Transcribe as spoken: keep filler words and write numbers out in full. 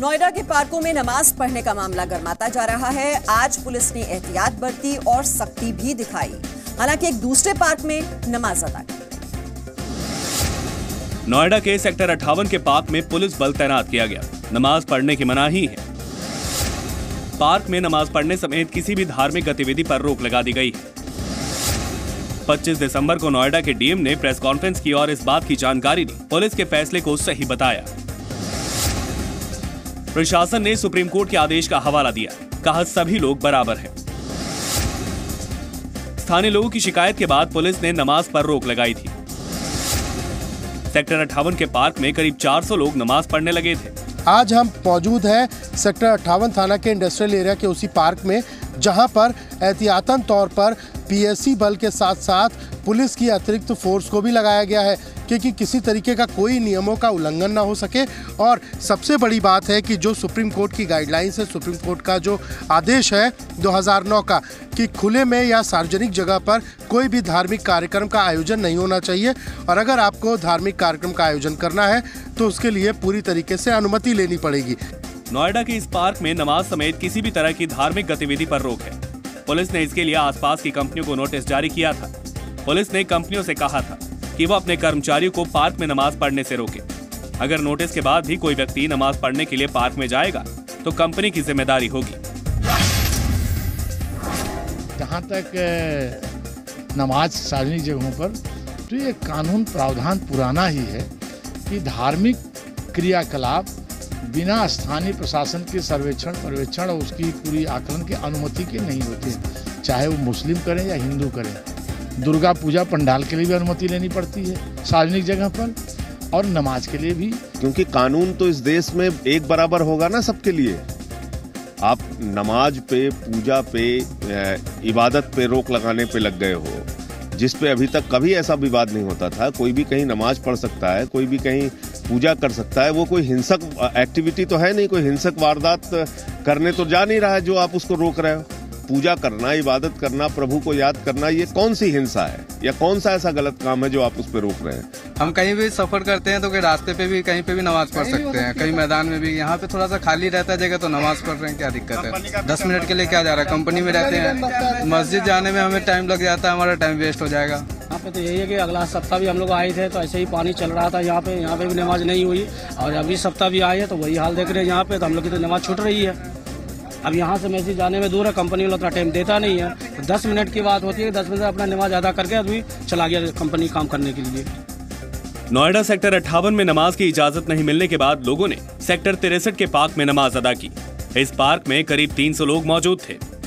नोएडा के पार्कों में नमाज पढ़ने का मामला गर्माता जा रहा है। आज पुलिस ने एहतियात बरती और सख्ती भी दिखाई, हालांकि एक दूसरे पार्क में नमाज अदा की। नोएडा के सेक्टर अट्ठावन के पार्क में पुलिस बल तैनात किया गया। नमाज पढ़ने की मनाही है। पार्क में नमाज पढ़ने समेत किसी भी धार्मिक गतिविधि पर रोक लगा दी गई। पच्चीस दिसंबर को नोएडा के डीएम ने प्रेस कॉन्फ्रेंस की और इस बात की जानकारी दी। पुलिस के फैसले को सही बताया। प्रशासन ने सुप्रीम कोर्ट के आदेश का हवाला दिया, कहा सभी लोग बराबर हैं। स्थानीय लोगों की शिकायत के बाद पुलिस ने नमाज पर रोक लगाई थी। सेक्टर अट्ठावन के पार्क में करीब चार सौ लोग नमाज पढ़ने लगे थे। आज हम मौजूद हैं सेक्टर अट्ठावन थाना के इंडस्ट्रियल एरिया के उसी पार्क में, जहां पर एहतियातन तौर पर पीएसी बल के साथ साथ पुलिस की अतिरिक्त फोर्स को भी लगाया गया है, क्योंकि किसी तरीके का कोई नियमों का उल्लंघन ना हो सके। और सबसे बड़ी बात है कि जो सुप्रीम कोर्ट की गाइडलाइंस है, सुप्रीम कोर्ट का जो आदेश है दो हज़ार नौ का, कि खुले में या सार्वजनिक जगह पर कोई भी धार्मिक कार्यक्रम का आयोजन नहीं होना चाहिए, और अगर आपको धार्मिक कार्यक्रम का आयोजन करना है तो उसके लिए पूरी तरीके से अनुमति लेनी पड़ेगी। नोएडा के इस पार्क में नमाज समेत किसी भी तरह की धार्मिक गतिविधि पर रोक है। पुलिस ने इसके लिए आसपास की कंपनियों को नोटिस जारी किया था। पुलिस ने कंपनियों से कहा था कि वह अपने कर्मचारियों को पार्क में नमाज पढ़ने से रोके। अगर नोटिस के बाद भी कोई व्यक्ति नमाज पढ़ने के लिए पार्क में जाएगा तो कंपनी की जिम्मेदारी होगी। जहाँ तक नमाज सार्वजनिक जगहों पर, तो ये कानून प्रावधान पुराना ही है कि धार्मिक क्रियाकलाप बिना स्थानीय प्रशासन के सर्वेक्षण पर्यवेक्षण और उसकी पूरी आकलन के अनुमति के नहीं होते, चाहे वो मुस्लिम करें या हिंदू करें। दुर्गा पूजा पंडाल के लिए भी अनुमति लेनी पड़ती है सार्वजनिक जगह पर, और नमाज के लिए भी, क्योंकि कानून तो इस देश में एक बराबर होगा ना सबके लिए। आप नमाज पे, पूजा पे, इबादत पे रोक लगाने पे लग गए हो, जिस पे अभी तक कभी ऐसा विवाद नहीं होता था। कोई भी कहीं नमाज पढ़ सकता है, कोई भी कहीं पूजा कर सकता है। वो कोई हिंसक एक्टिविटी तो है नहीं, कोई हिंसक वारदात करने तो जा नहीं रहा है जो आप उसको रोक रहे हो। पूजा करना, इबादत करना, प्रभु को याद करना, ये कौन सी हिंसा है या कौन सा ऐसा गलत काम है जो आप उस पर रोक रहे हैं? हम कहीं भी सफर करते हैं तो कहीं रास्ते पे भी कहीं पे भी नमाज पढ़ सकते हैं, कहीं मैदान में भी। यहाँ पे थोड़ा सा खाली रहता है जगह तो नमाज पढ़ रहे हैं, क्या दिक्कत है? दस मिनट के लिए क्या जा रहा है? कंपनी में रहते हैं, मस्जिद जाने में हमें टाइम लग जाता है, हमारा टाइम वेस्ट हो जाएगा। यहाँ पे तो यही है कि अगला सप्ताह भी हम लोग आए थे तो ऐसे ही पानी चल रहा था यहाँ पे, यहाँ पे भी नमाज नहीं हुई, और अभी सप्ताह भी आए हैं तो वही हाल देख रहे हैं। यहाँ पे तो हम लोग की तो नमाज छूट रही है। अब यहाँ से मैसेज जाने में दूर है, कंपनी वाला उतना टाइम देता नहीं है। तो दस मिनट की बात होती है, दस मिनट अपना नमाज अदा करके आदमी चला गया कंपनी काम करने के लिए। नोएडा सेक्टर अट्ठावन में नमाज की इजाजत नहीं मिलने के बाद लोगों ने सेक्टर तिरसठ के पार्क में नमाज अदा की। इस पार्क में करीब तीन सौ लोग मौजूद थे।